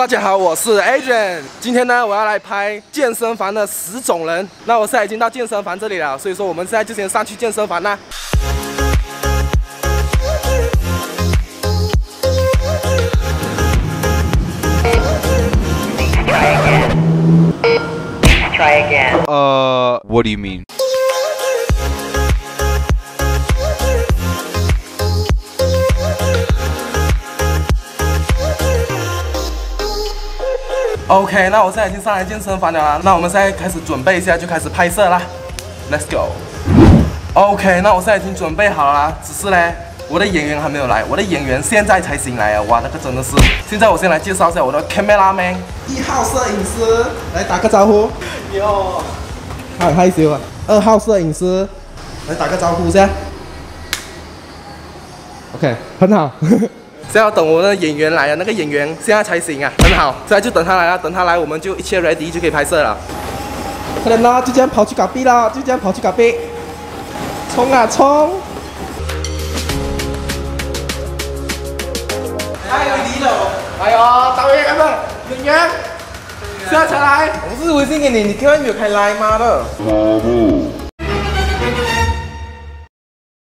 大家好，我是 Adrian。今天呢，我要来拍健身房的10种人。那我现在已经到健身房这里了，所以说我们现在就先上去健身房啦。 Try again. What do you mean? OK， 那我现在已经上来健身房了啦，那我们现在开始准备一下，就开始拍摄啦。Let's go。OK， 那我现在已经准备好了啦，只是呢，我的演员还没有来，我的演员现在才醒来啊！哇，那个真的是。现在我先来介绍一下我的 cameraman。 1号摄影师来打个招呼，哟，他很害羞啊。2号摄影师来打个招呼一下 ，OK， 很好。现在要等我的演员来啊，那个演员现在才行啊，很好。现在就等他来啊，等他来我们就一切 ready 就可以拍摄了。快点啦，就这样跑去隔壁啦，就这样跑去隔壁，冲啊冲！哎呦，你了，哎呦，导演干嘛？ 演员，下起来！我不是微信给你，你今晚没有开 Line 吗？的。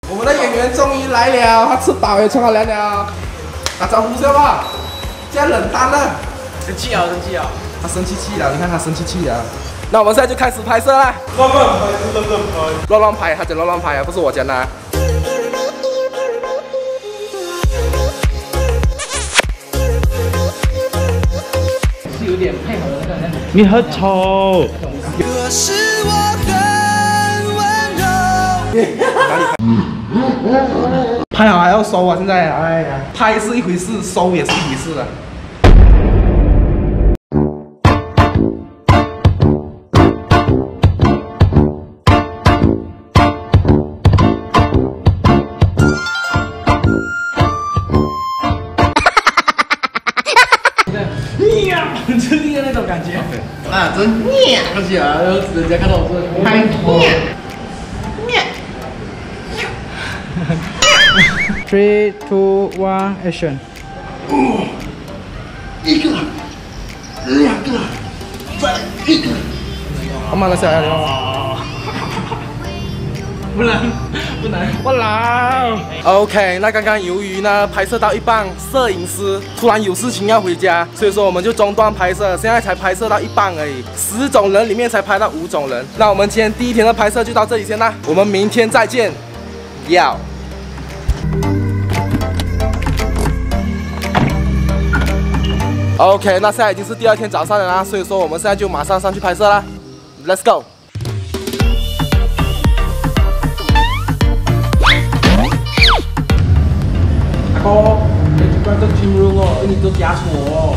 我们的演员终于来了，他吃饱也穿好凉了，打招呼一下吧。现在冷淡了，生气了，生气了。他生气气了，你看他生气气了。那我们现在就开始拍摄啦。乱乱拍，乱乱拍，乱乱拍，他讲乱乱拍啊，不是我讲的。 有点配合那个，你很丑。可是我很温柔。拍好还要收啊！现在，哎呀，拍是一回事，收也是一回事啊。真的那种感觉，啊，真娘起来，然后人家看到我说，哎娘 3、2、1 ，action！ 1个，2个，再1个。我慢了下来了。不能，我来。OK， 那刚刚由于呢拍摄到一半，摄影师突然有事情要回家，所以说我们就中断拍摄，现在才拍摄到一半而已。10种人里面才拍到5种人，那我们今天第一天的拍摄就到这里先啦，我们明天再见，要。OK， 那现在已经是第二天早上了啦，所以说我们现在就马上上去拍摄啦 ，Let's go。 哦，你去关个金融哦，你都压死我哦。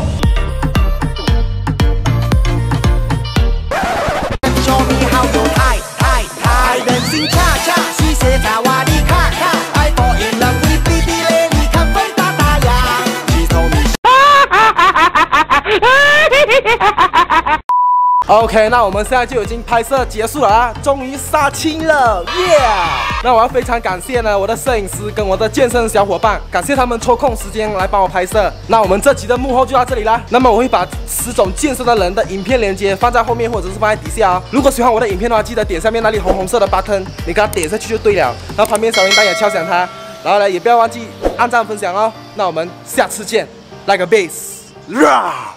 OK， 那我们现在就已经拍摄结束了啊，终于杀青了，耶、yeah! ！那我要非常感谢呢我的摄影师跟我的健身小伙伴，感谢他们抽空时间来帮我拍摄。那我们这期的幕后就到这里啦。那么我会把10种健身的人的影片链接放在后面或者是放在底下哦。如果喜欢我的影片的话，记得点下面那里红色的 button， 你给它点下去就对了。然后旁边小铃铛也敲响它，然后呢也不要忘记按赞分享哦。那我们下次见，Like a bass，